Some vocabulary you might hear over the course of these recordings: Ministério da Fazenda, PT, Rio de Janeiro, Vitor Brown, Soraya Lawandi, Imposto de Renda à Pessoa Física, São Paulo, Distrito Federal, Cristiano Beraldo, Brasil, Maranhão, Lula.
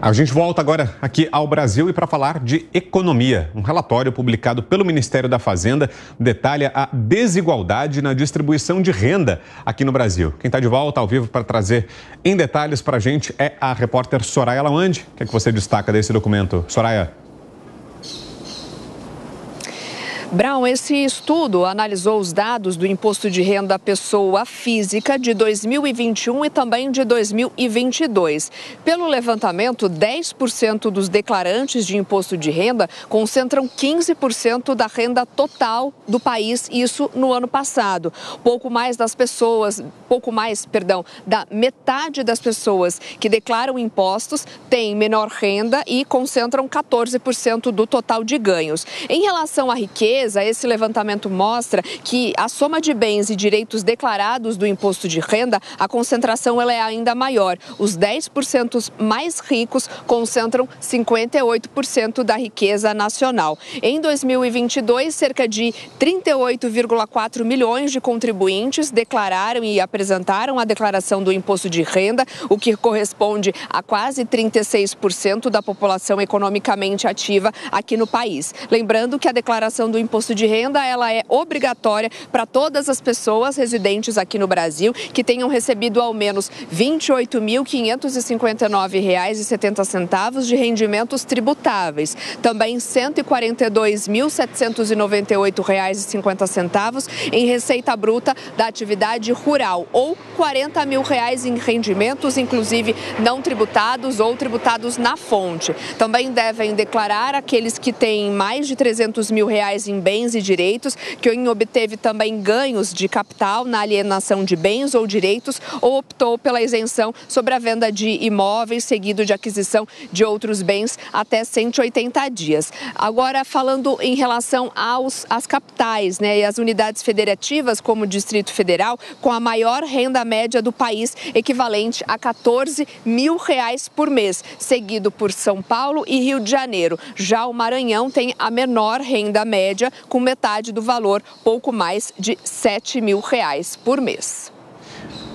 A gente volta agora aqui ao Brasil e para falar de economia. Um relatório publicado pelo Ministério da Fazenda detalha a desigualdade na distribuição de renda aqui no Brasil. Quem está de volta ao vivo para trazer em detalhes para a gente é a repórter Soraya Lawandi. O que é que você destaca desse documento, Soraya? Brown, esse estudo analisou os dados do Imposto de Renda à Pessoa Física de 2021 e também de 2022. Pelo levantamento, 10% dos declarantes de Imposto de Renda concentram 15% da renda total do país, isso no ano passado. Da metade das pessoas que declaram impostos tem menor renda e concentram 14% do total de ganhos. Em relação à riqueza, esse levantamento mostra que a soma de bens e direitos declarados do imposto de renda, a concentração ela é ainda maior. Os 10% mais ricos concentram 58% da riqueza nacional. Em 2022, cerca de 38,4 milhões de contribuintes declararam e apresentaram a declaração do imposto de renda, o que corresponde a quase 36% da população economicamente ativa aqui no país. Lembrando que a declaração do Imposto de Renda, ela é obrigatória para todas as pessoas residentes aqui no Brasil que tenham recebido ao menos R$ 28.559,70 de rendimentos tributáveis. Também R$ 142.798,50 em receita bruta da atividade rural ou R$ 40 mil reais em rendimentos, inclusive não tributados ou tributados na fonte. Também devem declarar aqueles que têm mais de R$ 300 mil em bens e direitos, quem obteve também ganhos de capital na alienação de bens ou direitos ou optou pela isenção sobre a venda de imóveis, seguido de aquisição de outros bens até 180 dias. Agora, falando em relação às capitais, né, e as unidades federativas, como o Distrito Federal, com a maior renda média do país, equivalente a R$ 14 mil reais por mês, seguido por São Paulo e Rio de Janeiro. Já o Maranhão tem a menor renda média, com metade do valor, pouco mais de R$ 7 mil reais por mês.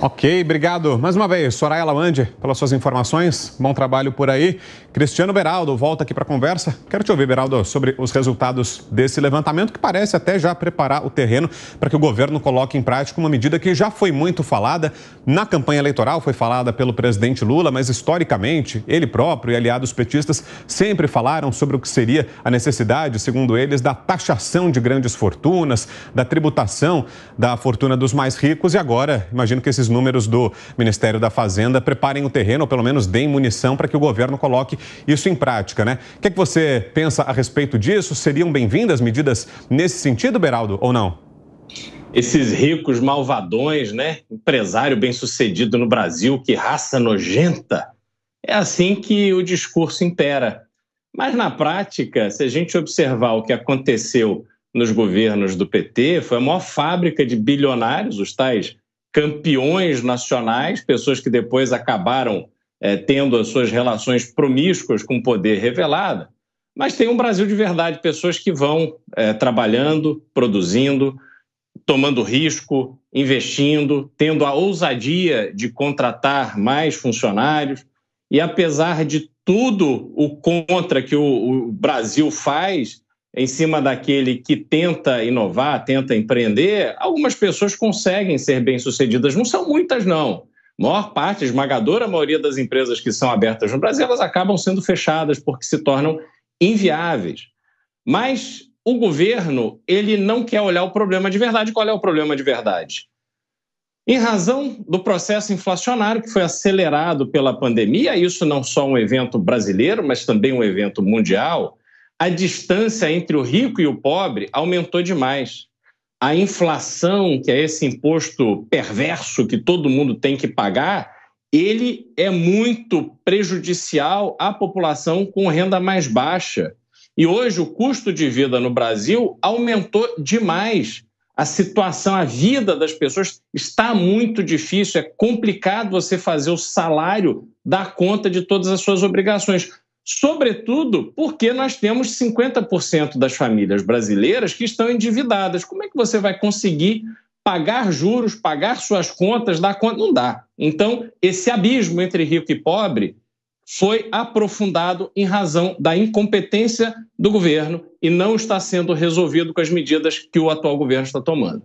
Ok, obrigado. Mais uma vez, Soraya Lawandi, pelas suas informações. Bom trabalho por aí. Cristiano Beraldo volta aqui para a conversa. Quero te ouvir, Beraldo, sobre os resultados desse levantamento, que parece até já preparar o terreno para que o governo coloque em prática uma medida que já foi muito falada na campanha eleitoral, foi falada pelo presidente Lula, mas historicamente, ele próprio e aliados petistas sempre falaram sobre o que seria a necessidade, segundo eles, da taxação de grandes fortunas, da tributação da fortuna dos mais ricos. E agora, imagino que esses números do Ministério da Fazenda preparem o terreno, ou pelo menos deem munição para que o governo coloque isso em prática, né? O que é que você pensa a respeito disso? Seriam bem-vindas medidas nesse sentido, Beraldo, ou não? Esses ricos malvadões, né? Empresário bem-sucedido no Brasil, que raça nojenta. É assim que o discurso impera. Mas na prática, se a gente observar o que aconteceu nos governos do PT, foi a maior fábrica de bilionários, os tais campeões nacionais, pessoas que depois acabaram tendo as suas relações promíscuas com o poder revelado, mas tem um Brasil de verdade, pessoas que vão trabalhando, produzindo, tomando risco, investindo, tendo a ousadia de contratar mais funcionários e, apesar de tudo o contra que o Brasil faz em cima daquele que tenta inovar, tenta empreender, algumas pessoas conseguem ser bem-sucedidas. Não são muitas, não. A maior parte, esmagadora, a maioria das empresas que são abertas no Brasil, elas acabam sendo fechadas porque se tornam inviáveis. Mas o governo, ele não quer olhar o problema de verdade. Qual é o problema de verdade? Em razão do processo inflacionário que foi acelerado pela pandemia, isso não só um evento brasileiro, mas também um evento mundial, a distância entre o rico e o pobre aumentou demais. A inflação, que é esse imposto perverso que todo mundo tem que pagar, ele é muito prejudicial à população com renda mais baixa. E hoje o custo de vida no Brasil aumentou demais. A situação, a vida das pessoas está muito difícil. É complicado você fazer o salário dar conta de todas as suas obrigações. Sobretudo porque nós temos 50% das famílias brasileiras que estão endividadas. Como é que você vai conseguir pagar juros, pagar suas contas, dar conta? Não dá. Então, esse abismo entre rico e pobre foi aprofundado em razão da incompetência do governo e não está sendo resolvido com as medidas que o atual governo está tomando.